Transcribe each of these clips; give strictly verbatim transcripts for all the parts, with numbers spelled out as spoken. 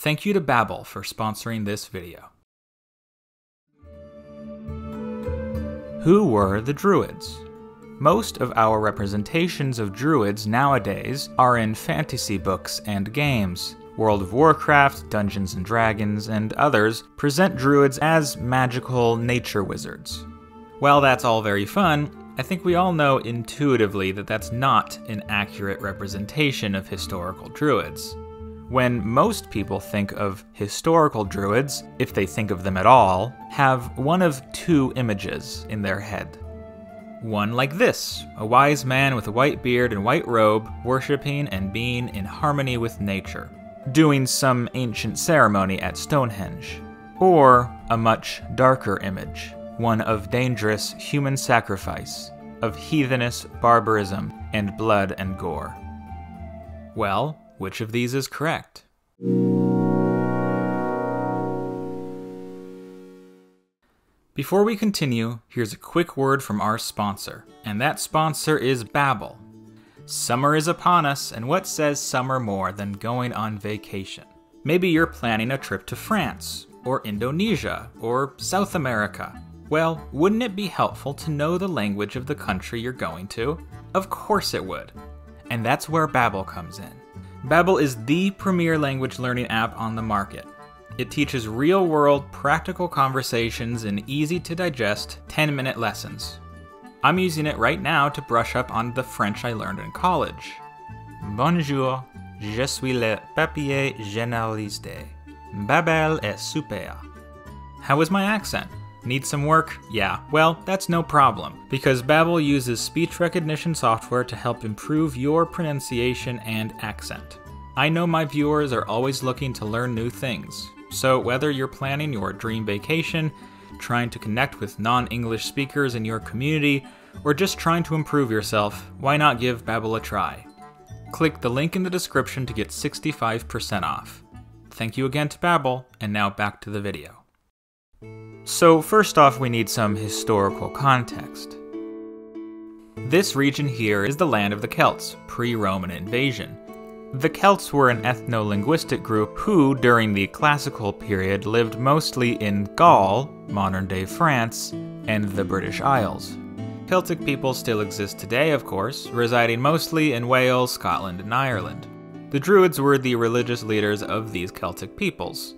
Thank you to Babbel for sponsoring this video. Who were the Druids? Most of our representations of Druids nowadays are in fantasy books and games. World of Warcraft, Dungeons and Dragons, and others present Druids as magical nature wizards. While that's all very fun, I think we all know intuitively that that's not an accurate representation of historical Druids. When most people think of historical Druids, if they think of them at all, have one of two images in their head. One like this, a wise man with a white beard and white robe, worshipping and being in harmony with nature, doing some ancient ceremony at Stonehenge. Or a much darker image, one of dangerous human sacrifice, of heathenish barbarism and blood and gore. Well, which of these is correct? Before we continue, here's a quick word from our sponsor, and that sponsor is Babbel. Summer is upon us, and what says summer more than going on vacation? Maybe you're planning a trip to France, or Indonesia, or South America. Well, wouldn't it be helpful to know the language of the country you're going to? Of course it would. And that's where Babbel comes in. Babbel is the premier language learning app on the market. It teaches real-world, practical conversations in easy-to-digest ten-minute lessons. I'm using it right now to brush up on the French I learned in college. Bonjour, je suis le papier généraliste. Babbel est super. How is my accent? Need some work? Yeah, well, that's no problem, because Babbel uses speech recognition software to help improve your pronunciation and accent. I know my viewers are always looking to learn new things. So whether you're planning your dream vacation, trying to connect with non-English speakers in your community, or just trying to improve yourself, why not give Babbel a try? Click the link in the description to get sixty-five percent off. Thank you again to Babbel, and now back to the video. So first off, we need some historical context. This region here is the land of the Celts, pre-Roman invasion. The Celts were an ethno-linguistic group who, during the Classical period, lived mostly in Gaul, modern-day France, and the British Isles. Celtic people still exist today, of course, residing mostly in Wales, Scotland, and Ireland. The Druids were the religious leaders of these Celtic peoples.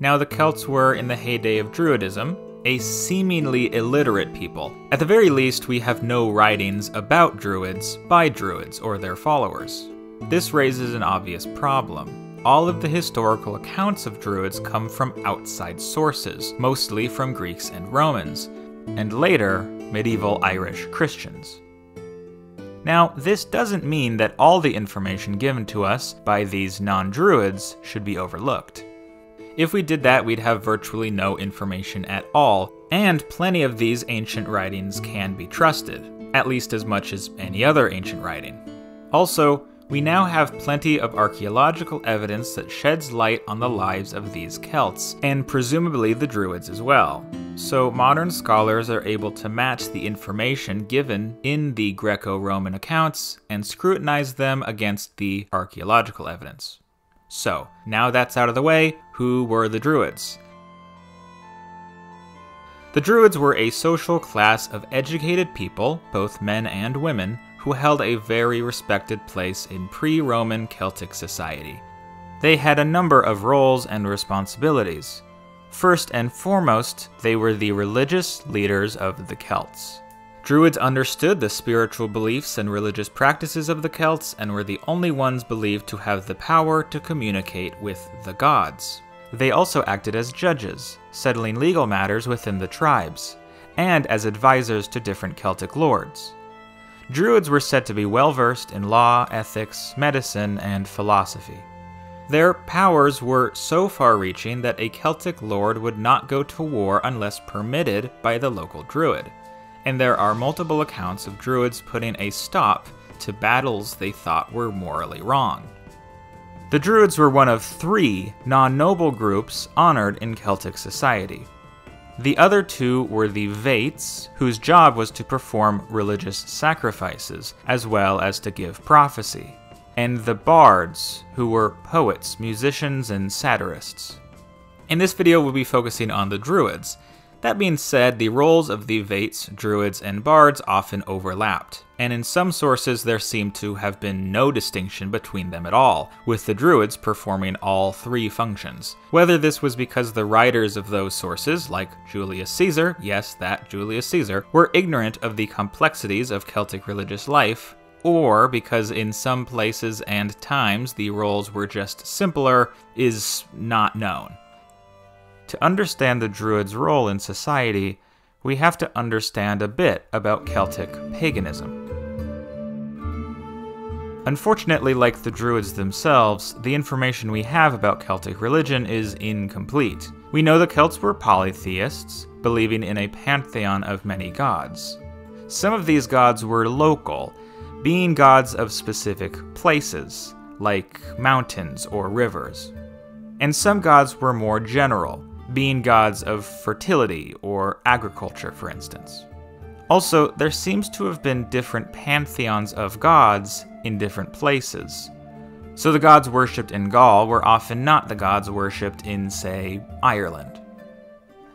Now, the Celts were, in the heyday of Druidism, a seemingly illiterate people. At the very least, we have no writings about Druids by Druids or their followers. This raises an obvious problem. All of the historical accounts of Druids come from outside sources, mostly from Greeks and Romans, and later, medieval Irish Christians. Now, this doesn't mean that all the information given to us by these non-Druids should be overlooked. If we did that, we'd have virtually no information at all, and plenty of these ancient writings can be trusted, at least as much as any other ancient writing. Also, we now have plenty of archaeological evidence that sheds light on the lives of these Celts, and presumably the Druids as well. So modern scholars are able to match the information given in the Greco-Roman accounts and scrutinize them against the archaeological evidence. So, now that's out of the way, who were the Druids? The Druids were a social class of educated people, both men and women, who held a very respected place in pre-Roman Celtic society. They had a number of roles and responsibilities. First and foremost, they were the religious leaders of the Celts. Druids understood the spiritual beliefs and religious practices of the Celts and were the only ones believed to have the power to communicate with the gods. They also acted as judges, settling legal matters within the tribes, and as advisors to different Celtic lords. Druids were said to be well-versed in law, ethics, medicine, and philosophy. Their powers were so far-reaching that a Celtic lord would not go to war unless permitted by the local Druid, and there are multiple accounts of Druids putting a stop to battles they thought were morally wrong. The Druids were one of three non-noble groups honored in Celtic society. The other two were the Vates, whose job was to perform religious sacrifices, as well as to give prophecy. and the Bards, who were poets, musicians, and satirists. In this video, we'll be focusing on the Druids. That being said, the roles of the Vates, Druids, and Bards often overlapped, and in some sources there seemed to have been no distinction between them at all, with the Druids performing all three functions. Whether this was because the writers of those sources, like Julius Caesar, yes, that Julius Caesar, were ignorant of the complexities of Celtic religious life, or because in some places and times the roles were just simpler, is not known. To understand the Druids' role in society, we have to understand a bit about Celtic paganism. Unfortunately, like the Druids themselves, the information we have about Celtic religion is incomplete. We know the Celts were polytheists, believing in a pantheon of many gods. Some of these gods were local, being gods of specific places, like mountains or rivers. And some gods were more general, being gods of fertility or agriculture, for instance. Also, there seems to have been different pantheons of gods in different places. So the gods worshipped in Gaul were often not the gods worshipped in, say, Ireland.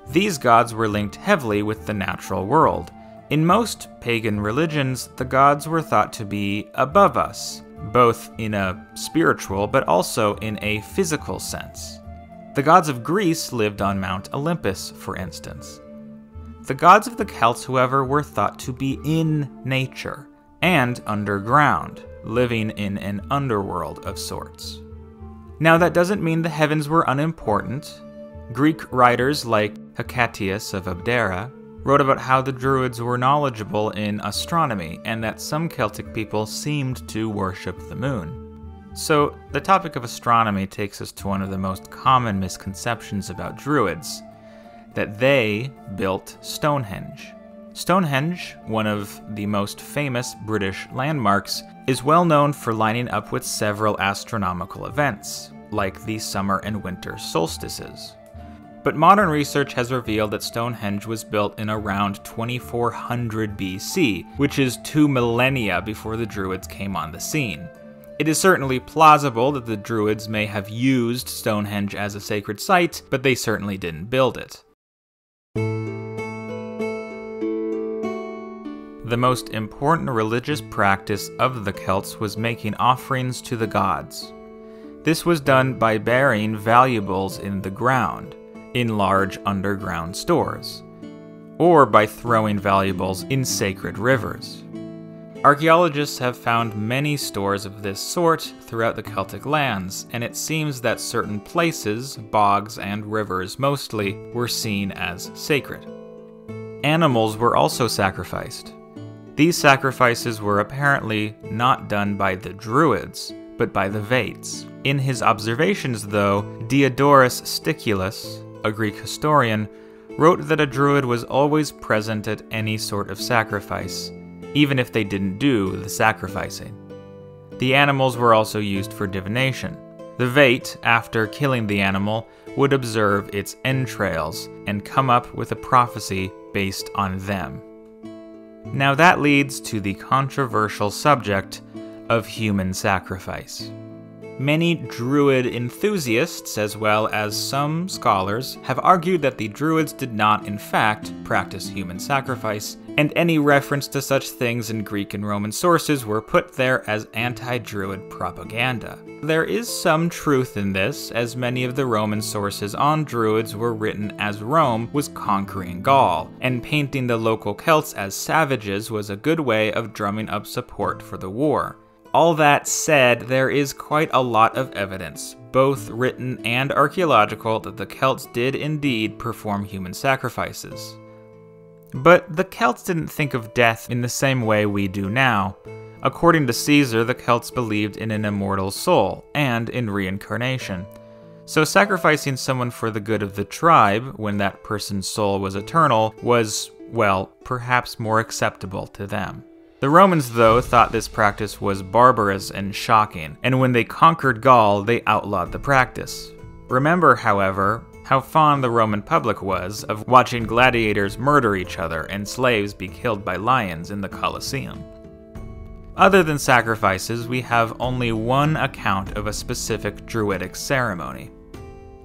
These gods were linked heavily with the natural world. In most pagan religions, the gods were thought to be above us, both in a spiritual but also in a physical sense. The gods of Greece lived on Mount Olympus, for instance. The gods of the Celts, however, were thought to be in nature and underground, living in an underworld of sorts. Now, that doesn't mean the heavens were unimportant. Greek writers like Hecataeus of Abdera wrote about how the Druids were knowledgeable in astronomy and that some Celtic people seemed to worship the moon. So the topic of astronomy takes us to one of the most common misconceptions about Druids, that they built Stonehenge. Stonehenge, one of the most famous British landmarks, is well known for lining up with several astronomical events, like the summer and winter solstices. But modern research has revealed that Stonehenge was built in around twenty-four hundred B C, which is two millennia before the Druids came on the scene. It is certainly plausible that the Druids may have used Stonehenge as a sacred site, but they certainly didn't build it. The most important religious practice of the Celts was making offerings to the gods. This was done by burying valuables in the ground, in large underground stores, or by throwing valuables in sacred rivers. Archaeologists have found many stores of this sort throughout the Celtic lands, and it seems that certain places, bogs and rivers mostly, were seen as sacred. Animals were also sacrificed. These sacrifices were apparently not done by the Druids, but by the Vates. In his observations, though, Diodorus Siculus, a Greek historian, wrote that a Druid was always present at any sort of sacrifice, even if they didn't do the sacrificing. The animals were also used for divination. The Vate, after killing the animal, would observe its entrails and come up with a prophecy based on them. Now that leads to the controversial subject of human sacrifice. Many Druid enthusiasts, as well as some scholars, have argued that the Druids did not, in fact, practice human sacrifice, and any reference to such things in Greek and Roman sources were put there as anti-Druid propaganda. There is some truth in this, as many of the Roman sources on Druids were written as Rome was conquering Gaul, and painting the local Celts as savages was a good way of drumming up support for the war. All that said, there is quite a lot of evidence, both written and archaeological, that the Celts did indeed perform human sacrifices. But the Celts didn't think of death in the same way we do now. According to Caesar, the Celts believed in an immortal soul, and in reincarnation. So sacrificing someone for the good of the tribe, when that person's soul was eternal, was, well, perhaps more acceptable to them. The Romans, though, thought this practice was barbarous and shocking, and when they conquered Gaul, they outlawed the practice. Remember, however, how fond the Roman public was of watching gladiators murder each other and slaves be killed by lions in the Colosseum. Other than sacrifices, we have only one account of a specific druidic ceremony.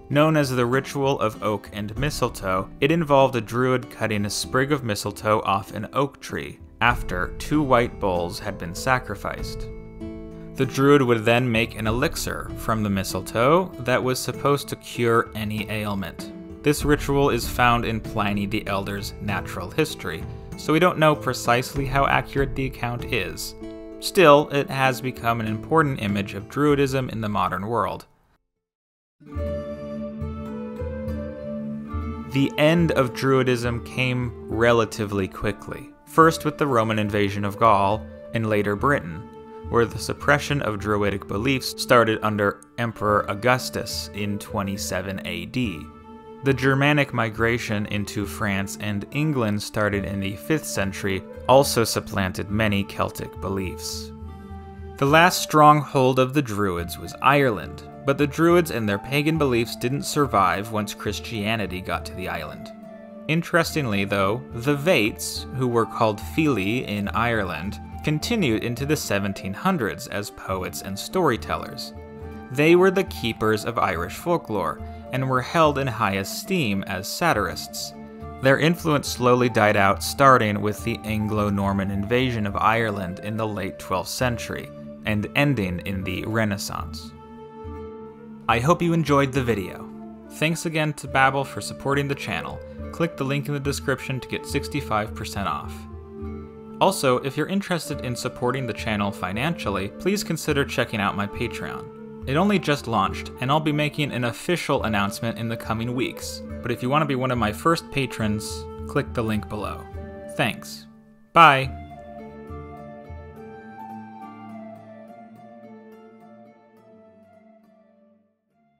Known as the Ritual of Oak and Mistletoe, it involved a druid cutting a sprig of mistletoe off an oak tree after two white bulls had been sacrificed. The druid would then make an elixir from the mistletoe that was supposed to cure any ailment. This ritual is found in Pliny the Elder's Natural History, so we don't know precisely how accurate the account is. Still, it has become an important image of druidism in the modern world. The end of druidism came relatively quickly, first with the Roman invasion of Gaul and later Britain, where the suppression of druidic beliefs started under Emperor Augustus in twenty-seven A D. The Germanic migration into France and England started in the fifth century also supplanted many Celtic beliefs. The last stronghold of the Druids was Ireland, but the Druids and their pagan beliefs didn't survive once Christianity got to the island. Interestingly though, the Vates, who were called Filii in Ireland, continued into the seventeen hundreds as poets and storytellers. They were the keepers of Irish folklore, and were held in high esteem as satirists. Their influence slowly died out starting with the Anglo-Norman invasion of Ireland in the late twelfth century, and ending in the Renaissance. I hope you enjoyed the video. Thanks again to Babbel for supporting the channel. Click the link in the description to get sixty-five percent off. Also, if you're interested in supporting the channel financially, please consider checking out my Patreon. It only just launched, and I'll be making an official announcement in the coming weeks, but if you want to be one of my first patrons, click the link below. Thanks. Bye!